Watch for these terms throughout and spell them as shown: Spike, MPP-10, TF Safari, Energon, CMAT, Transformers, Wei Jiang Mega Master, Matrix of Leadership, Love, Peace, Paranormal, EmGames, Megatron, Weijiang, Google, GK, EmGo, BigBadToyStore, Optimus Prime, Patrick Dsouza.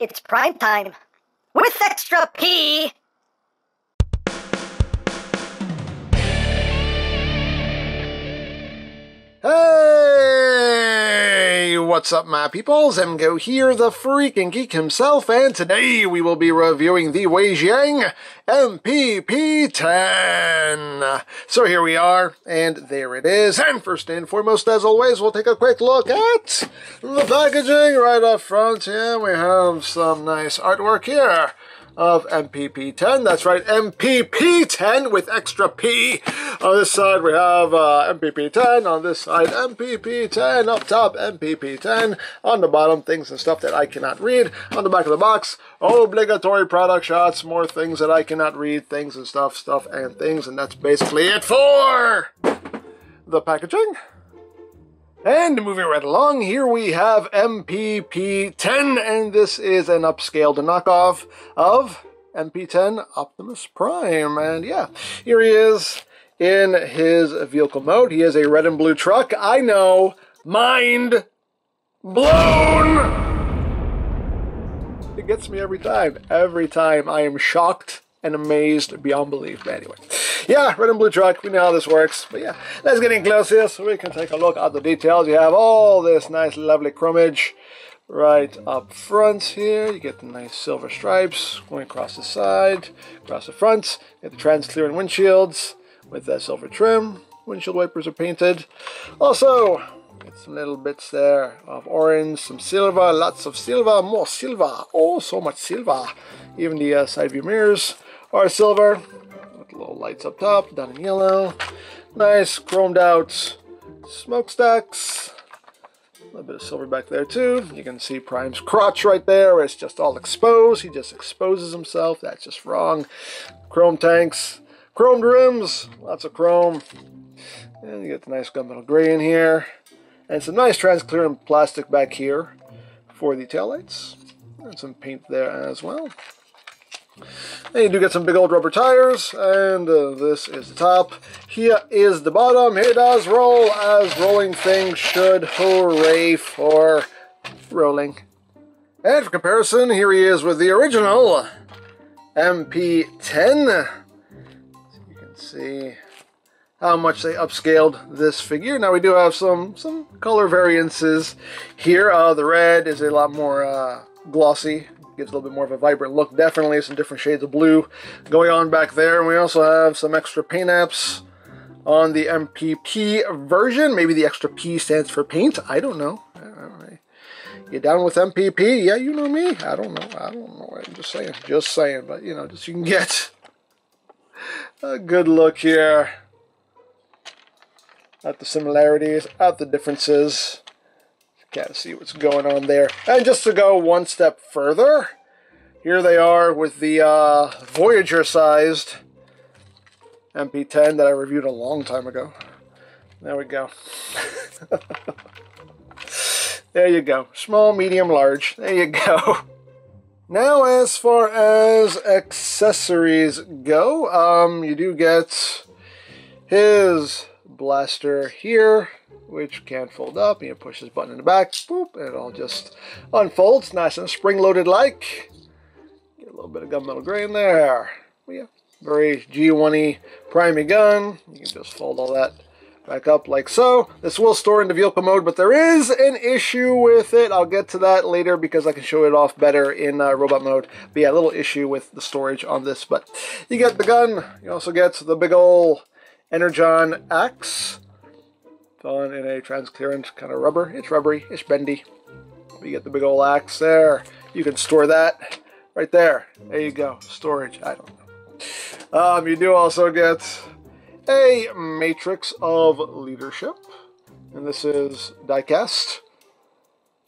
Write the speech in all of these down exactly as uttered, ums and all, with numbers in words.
It's prime time with extra P. Hey, what's up, my peoples? EmGo here, the freaking geek himself, and today we will be reviewing the Weijiang M P P ten. So here we are, and there it is. And first and foremost, as always, we'll take a quick look at the packaging right up front. Here we have some nice artwork here of M P P ten. That's right, M P P ten with extra P. On this side we have uh, M P P ten, on this side M P P ten, up top M P P ten, on the bottom things and stuff that I cannot read, on the back of the box obligatory product shots, more things that I cannot read, things and stuff, stuff and things, and that's basically it for the packaging. And moving right along, here we have M P P ten, and this is an upscaled knockoff of M P ten Optimus Prime. And yeah, here he is in his vehicle mode. He is a red and blue truck. I know, mind blown! It gets me every time. Every time I am shocked and amazed beyond belief. But anyway, yeah, red and blue truck, we know how this works. But yeah, let's get in close here so we can take a look at the details. You have all this nice lovely chromage right up front here. You get the nice silver stripes going across the side, across the front. You get the transparent windshields with that silver trim. Windshield wipers are painted. Also, get some little bits there of orange, some silver, lots of silver, more silver. Oh, so much silver. Even the uh, side view mirrors are silver, with little lights up top, down in yellow. Nice chromed out smokestacks. A little bit of silver back there too. You can see Prime's crotch right there, where it's just all exposed. He just exposes himself. That's just wrong. Chrome tanks, chromed rims, lots of chrome. And you get the nice gunmetal gray in here. And some nice transparent plastic back here for the taillights. And some paint there as well. And you do get some big old rubber tires, and uh, this is the top. Here is the bottom. Here it does roll, as rolling things should. Hooray for rolling. And for comparison, here he is with the original M P ten. So you can see how much they upscaled this figure. Now we do have some some color variances here. Uh, the red is a lot more uh, glossy. Gives a little bit more of a vibrant look, definitely. Some different shades of blue going on back there. And we also have some extra paint apps on the M P P version. Maybe the extra P stands for paint. I don't know. You down with M P P? Yeah, you know me. I don't know. I don't know. I'm just saying. Just saying. But, you know, just you can get a good look here at the similarities, at the differences. Can't see what's going on there. And just to go one step further, here they are with the uh, Voyager-sized M P ten that I reviewed a long time ago. There we go. There you go. Small, medium, large. There you go. Now, as far as accessories go, um, you do get his blaster here, which can fold up, and you push this button in the back, boop, and it all just unfolds, nice and spring-loaded like. Get a little bit of gunmetal gray in there. Yeah, very G one E primey gun. You can just fold all that back up like so. This will store into vehicle mode, but there is an issue with it. I'll get to that later because I can show it off better in uh, robot mode. But yeah, a little issue with the storage on this, but you get the gun. You also get the big ol' Energon axe. Done in a transparent kind of rubber. It's rubbery, it's bendy. You get the big old axe there. You can store that right there. There you go. Storage, I don't know. Um, you do also get a Matrix of Leadership. And this is die-cast.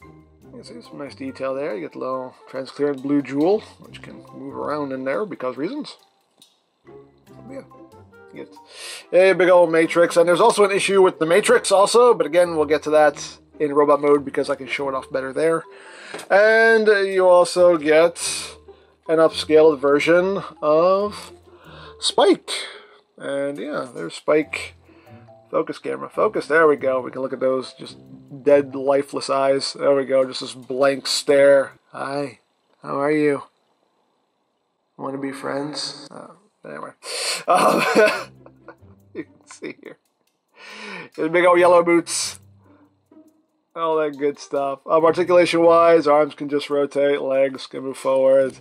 You can see some nice detail there. You get the little transparent blue jewel, which can move around in there because reasons. Yeah. Get a big old matrix, and there's also an issue with the matrix also, but again, we'll get to that in robot mode because I can show it off better there. And you also get an upscaled version of Spike, and yeah, there's Spike. Focus, camera, focus. There we go. We can look at those just dead, lifeless eyes. There we go. Just this blank stare. Hi, How are you? Want to be friends? Oh, anyway. Oh, you can see here. His big old yellow boots. All that good stuff. Um, Articulation-wise, arms can just rotate, legs can move forward.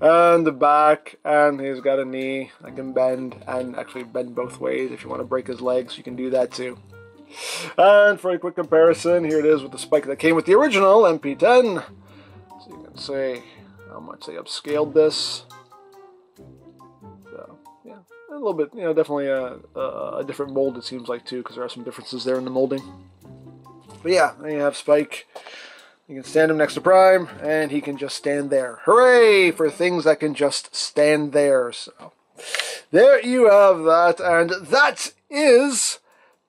And the back, and he's got a knee that can bend, and actually bend both ways. If you want to break his legs, you can do that too. And for a quick comparison, here it is with the Spike that came with the original M P ten. So you can see how much they upscaled this. So, yeah, a little bit, you know, definitely a, a, a different mold, it seems like, too, because there are some differences there in the molding. But yeah, there you have Spike. You can stand him next to Prime, and he can just stand there. Hooray for things that can just stand there. So, there you have that, and that is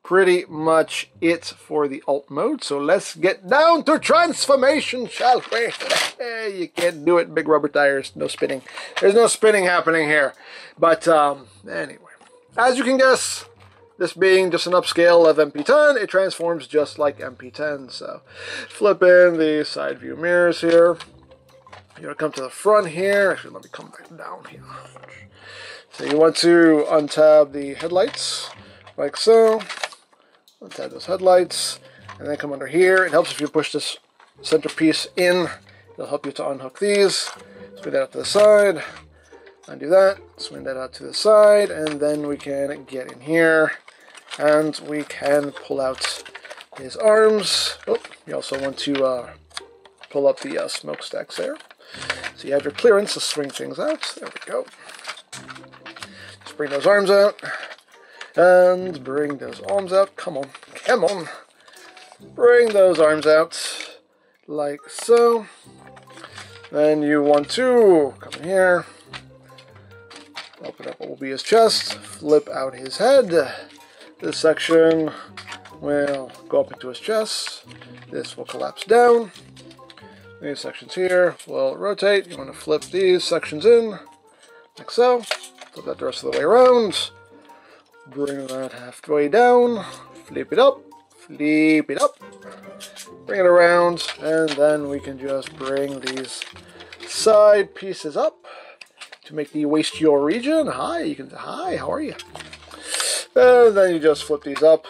pretty much it for the alt mode. So let's get down to transformation, shall we? You can't do it, big rubber tires. No spinning. There's no spinning happening here. But um, anyway, as you can guess, this being just an upscale of M P ten, it transforms just like M P ten. So flip in the side view mirrors here. You're going to come to the front here. Actually, let me come back down here. So you want to untab the headlights, like so. Untab those headlights, and then come under here. It helps if you push this centerpiece in. It'll help you to unhook these. Swing that out to the side. Undo that. Swing that out to the side. And then we can get in here. And we can pull out his arms. Oh, you also want to uh, pull up the uh, smokestacks there. So you have your clearance to swing things out. There we go. Just bring those arms out. And bring those arms out. Come on. Come on. Bring those arms out. Like so. Then you want to come in here. Open up what will be his chest. Flip out his head. This section will go up into his chest. This will collapse down. These sections here will rotate. You want to flip these sections in, like so. Flip that the rest of the way around. Bring that halfway down. Flip it up. Flip it up. Bring it around. And then we can just bring these side pieces up to make the waist your region. Hi, you can. Hi, how are you? And then you just flip these up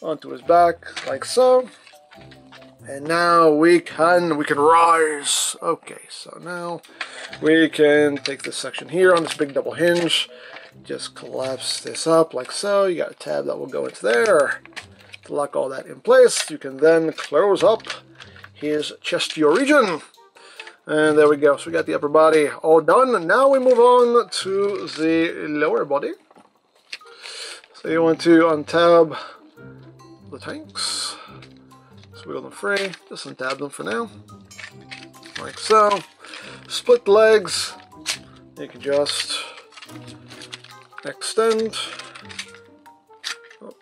onto his back, like so. And now we can, we can rise. Okay, so now we can take this section here on this big double hinge. Just collapse this up, like so. You got a tab that will go into there. To lock all that in place, you can then close up his chest your region. And there we go. So we got the upper body all done. And now we move on to the lower body. So you want to untab the tanks, just wheel them free, just untab them for now, like so. Split the legs, you can just extend, oh,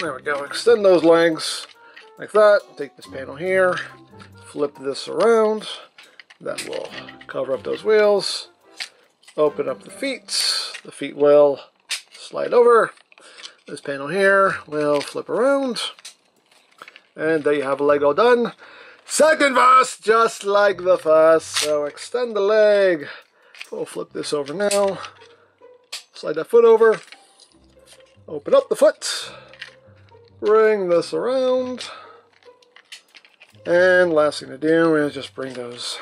there we go, extend those legs like that, take this panel here, flip this around, that will cover up those wheels, open up the feet, the feet will slide over. This panel here will flip around. And there you have a leg all done. Second verse, just like the first. So extend the leg. We'll flip this over now. Slide that foot over. Open up the foot. Bring this around. And last thing to do is just bring those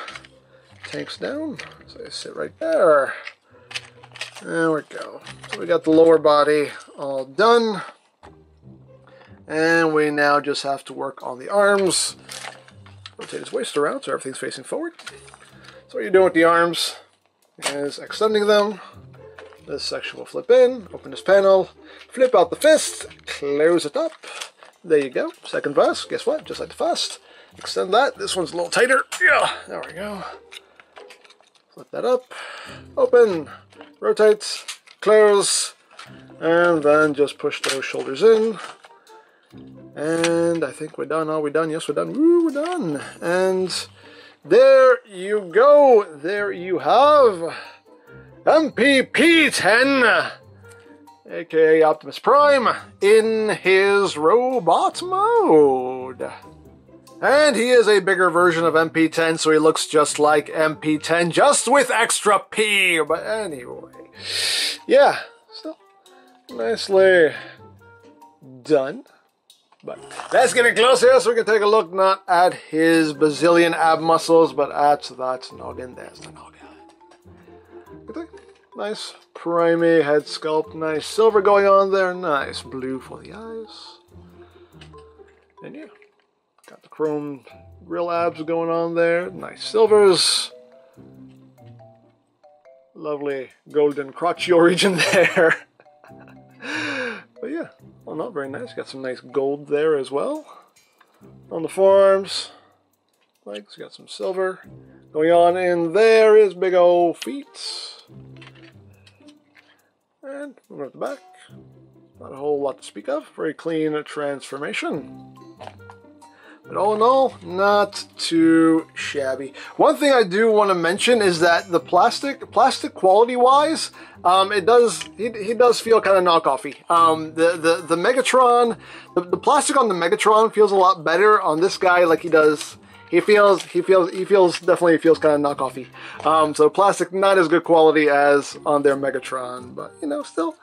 tanks down. So they sit right there. There we go. So we got the lower body all done. And we now just have to work on the arms. Rotate his waist around so everything's facing forward. So what you're doing with the arms is extending them. This section will flip in, open this panel, flip out the fist, close it up. There you go. Second verse. Guess what? Just like the first. Extend that. This one's a little tighter. Yeah, there we go. Flip that up. Open. Rotate, close, and then just push those shoulders in. And I think we're done. Are we done? Yes, we're done. Woo, we're done. And there you go. There you have M P P ten, aka Optimus Prime, in his robot mode. And he is a bigger version of M P ten, so he looks just like M P ten, just with extra P. But anyway, yeah, so nicely done. But let's get it close here so we can take a look not at his bazillion ab muscles, but at that noggin. There's the noggin. Nice primey head sculpt, nice silver going on there, nice blue for the eyes. And yeah, got the chrome real abs going on there, nice silvers. Lovely golden crotchial region there. But yeah, well, not very nice. Got some nice gold there as well. On the forearms, legs, got some silver going on in there. Is big old feet. And over at the back, not a whole lot to speak of. Very clean transformation. But all in all, not too shabby. One thing I do want to mention is that the plastic, plastic quality-wise, um, it does he, he does feel kind of knockoffy. Um, the the the Megatron, the, the plastic on the Megatron feels a lot better on this guy. Like he does, he feels he feels he feels definitely feels kind of knockoffy. Um, so plastic not as good quality as on their Megatron, but you know still.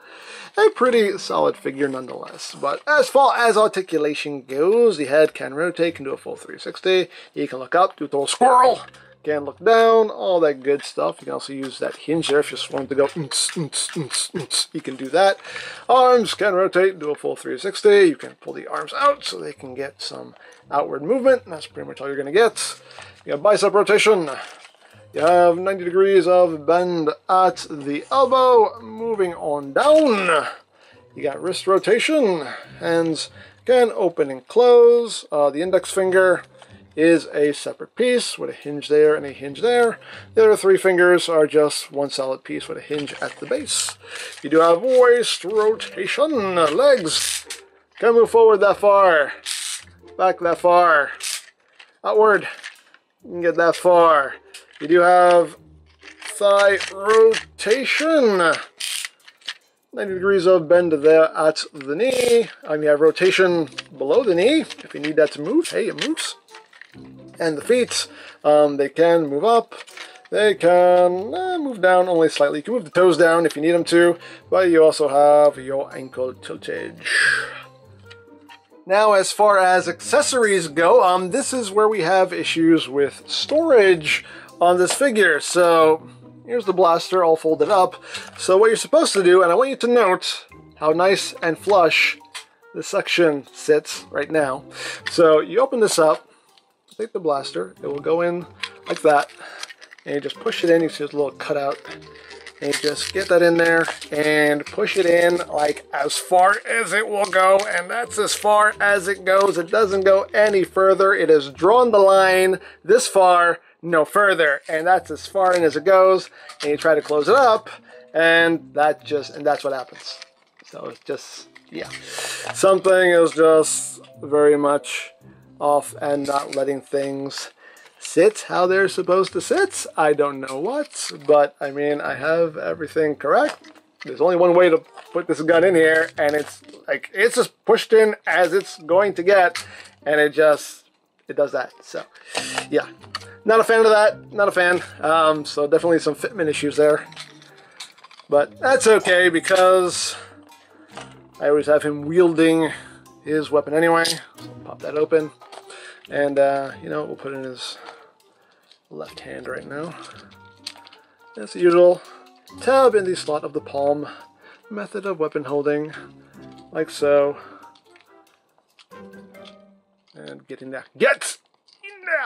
A pretty solid figure nonetheless, but as far as articulation goes, the head can rotate, can do a full three sixty, you can look up, do a little squirrel, can look down, all that good stuff. You can also use that hinge there if you just wanted to go, mm-ts, mm-ts, mm-ts, mm-ts. You can do that. Arms can rotate, do a full three sixty, you can pull the arms out so they can get some outward movement, and that's pretty much all you're going to get. You have bicep rotation. You have ninety degrees of bend at the elbow, moving on down. You got wrist rotation, hands can open and close. Uh, the index finger is a separate piece with a hinge there and a hinge there. The other three fingers are just one solid piece with a hinge at the base. You do have waist rotation. Legs can move forward that far, back that far, outward, you can get that far. You do have thigh rotation, ninety degrees of bend there at the knee. Um, you have rotation below the knee. If you need that to move, hey, it moves. And the feet, um, they can move up. They can eh, move down only slightly. You can move the toes down if you need them to, but you also have your ankle tiltage. Now, as far as accessories go, um, this is where we have issues with storage on this figure. So here's the blaster all folded up. So what you're supposed to do, and I want you to note how nice and flush this section sits right now. So you open this up, take the blaster, it will go in like that, and you just push it in. You see this little cutout, and you just get that in there and push it in like as far as it will go, and that's as far as it goes. It doesn't go any further. It has drawn the line this far, no further, and that's as far in as it goes. And you try to close it up, and that just and that's what happens. So it's just, yeah, something is just very much off and not letting things sit how they're supposed to sit. I don't know what, but I mean, I have everything correct. There's only one way to put this gun in here, and it's like it's just pushed in as it's going to get, and it just it does that. So yeah, not a fan of that, not a fan. Um, so definitely some fitment issues there, but that's okay because I always have him wielding his weapon anyway. So pop that open, and uh, you know, we'll put it in his left hand right now. As the usual, tab in the slot of the palm, method of weapon holding, like so. And get in there. Get in there!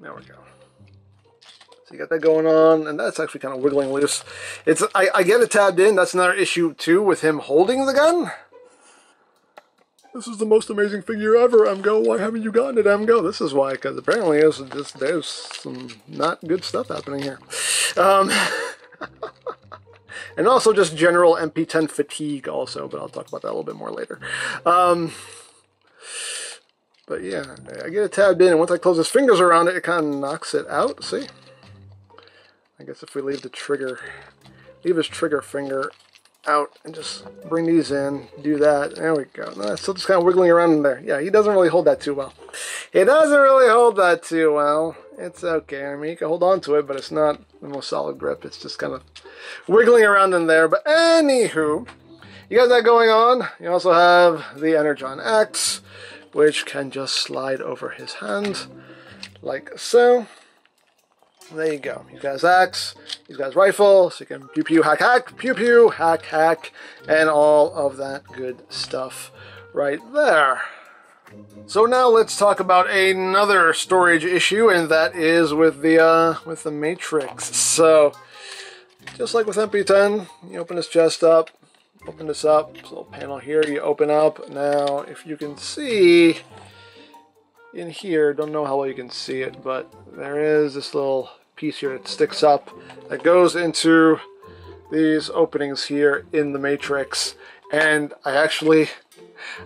There we go. So you got that going on, and that's actually kind of wiggling loose. It's I, I get it tabbed in. That's another issue, too, with him holding the gun. This is the most amazing figure ever, EmGo. Why haven't you gotten it, EmGo? This is why, because apparently it's just, there's some not good stuff happening here. Um... And also just general M P ten fatigue also, but I'll talk about that a little bit more later. Um, but yeah, I get it tabbed in, and once I close his fingers around it, it kind of knocks it out, see? I guess if we leave the trigger, leave his trigger finger out and just bring these in, do that. There we go. No, it's still just kind of wiggling around in there. Yeah, he doesn't really hold that too well. He doesn't really hold that too well. It's okay. I mean, you can hold on to it, but it's not the most solid grip. It's just kind of wiggling around in there. But anywho, you got that going on. You also have the Energon X, which can just slide over his hand like so. There you go. He's got his axe, he's got his rifle, so you can pew pew hack hack, pew pew hack hack, and all of that good stuff right there. So now let's talk about another storage issue, and that is with the uh, with the Matrix. So just like with M P P ten, you open this chest up, open this up, this little panel here, you open up. Now if you can see in here, don't know how well you can see it, but there is this little piece here that sticks up that goes into these openings here in the Matrix. And I actually,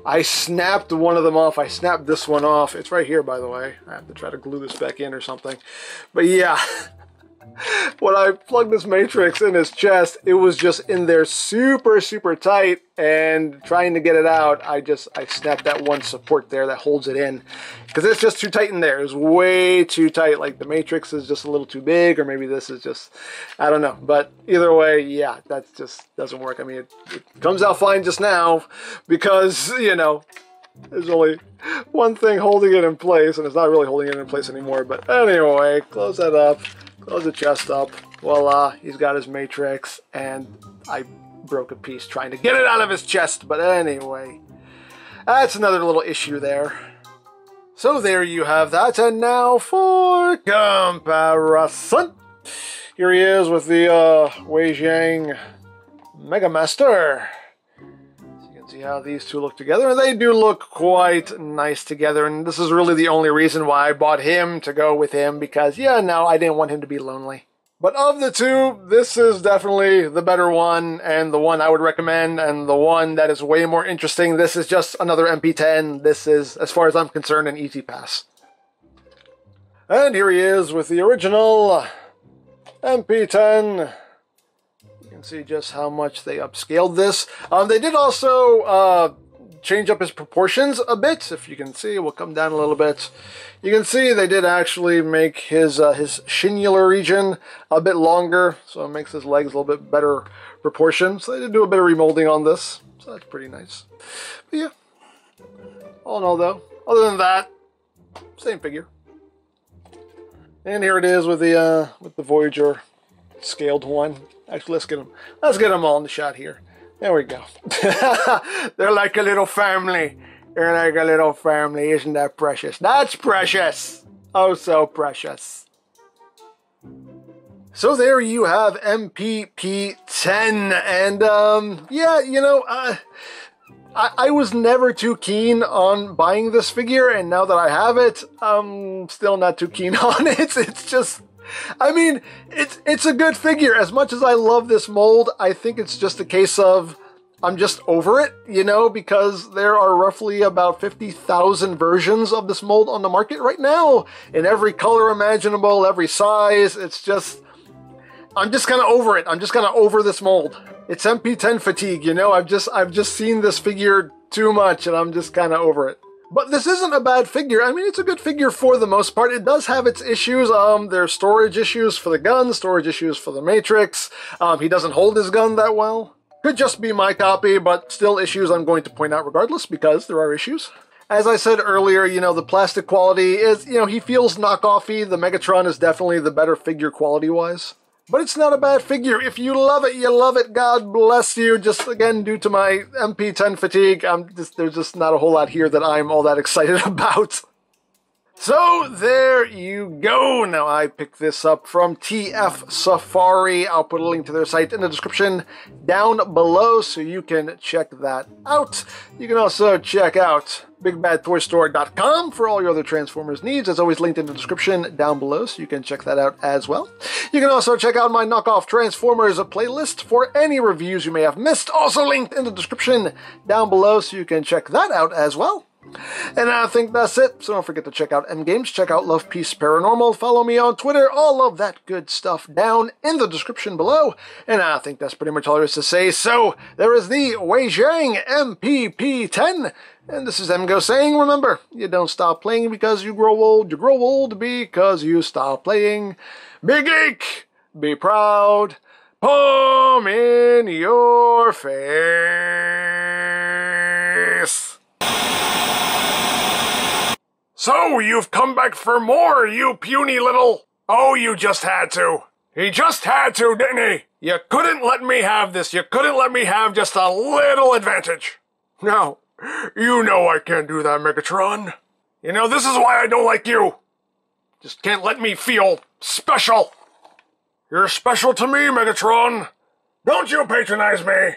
I snapped one of them off. I snapped this one off. It's right here, by the way. I have to try to glue this back in or something. But yeah, when I plugged this Matrix in his chest, it was just in there super, super tight. And trying to get it out, I just, I snapped that one support there that holds it in. Because it's just too tight in there. It's way too tight. Like the Matrix is just a little too big, or maybe this is just, I don't know. But either way, yeah, that just doesn't work. I mean, it, it comes out fine just now because, you know, there's only one thing holding it in place, and it's not really holding it in place anymore. But anyway, close that up. Close the chest up, voila, he's got his Matrix, and I broke a piece trying to get it out of his chest, but anyway, that's another little issue there. So there you have that, and now for comparison. Here he is with the uh, Wei Jiang Mega Master. See how these two look together, and they do look quite nice together, and this is really the only reason why I bought him to go with him, because yeah, no, I didn't want him to be lonely. But of the two, this is definitely the better one, and the one I would recommend, and the one that is way more interesting. This is just another M P P ten. This is, as far as I'm concerned, an easy pass. And here he is with the original M P P ten. You can see just how much they upscaled this. Um, they did also uh, change up his proportions a bit. If you can see, we'll come down a little bit. You can see they did actually make his uh, his shinular region a bit longer, so it makes his legs a little bit better proportion. So they did do a bit of remolding on this, so that's pretty nice. But yeah, all in all though, other than that, same figure. And here it is with the uh, with the Voyager scaled one. Actually, let's get them. Let's get them all in the shot here. There we go. They're like a little family. They're like a little family. Isn't that precious? That's precious. Oh, so precious. So there you have M P P ten, and um, yeah, you know, uh, I, I was never too keen on buying this figure, and now that I have it, I'm still not too keen on it. It's just. I mean, it's it's a good figure. As much as I love this mold, I think it's just a case of I'm just over it, you know, because there are roughly about fifty thousand versions of this mold on the market right now, in every color imaginable, every size. It's just, I'm just kind of over it. I'm just kind of over this mold. It's M P P ten fatigue, you know. I've just I've just seen this figure too much, and I'm just kind of over it. But this isn't a bad figure. I mean, it's a good figure for the most part. It does have its issues. Um, there's storage issues for the gun, storage issues for the Matrix. Um, he doesn't hold his gun that well. Could just be my copy, but still issues I'm going to point out regardless, because there are issues. As I said earlier, you know, the plastic quality is, you know, he feels knockoffy. The Megatron is definitely the better figure quality-wise. But it's not a bad figure. If you love it, you love it. God bless you. Just again, due to my M P P ten fatigue, I'm just, there's just not a whole lot here that I'm all that excited about. So there you go. Now I picked this up from T F Safari. I'll put a link to their site in the description down below so you can check that out. You can also check out Big Bad Toy Store dot com for all your other Transformers needs. As always, linked in the description down below, so you can check that out as well. You can also check out my knockoff Transformers playlist for any reviews you may have missed. Also linked in the description down below, so you can check that out as well. And I think that's it. So don't forget to check out EmGames, check out Love, Peace, Paranormal, follow me on Twitter, all of that good stuff down in the description below. And I think that's pretty much all there is to say. So there is the Weijiang M P P ten. And this is EmGo saying, remember, you don't stop playing because you grow old. You grow old because you stop playing. Be geek, be proud, palm in your face. So you've come back for more, you puny little... Oh, you just had to. He just had to, didn't he? You couldn't let me have this. You couldn't let me have just a little advantage. No. You know I can't do that, Megatron. You know, this is why I don't like you. Just can't let me feel special. You're special to me, Megatron. Don't you patronize me.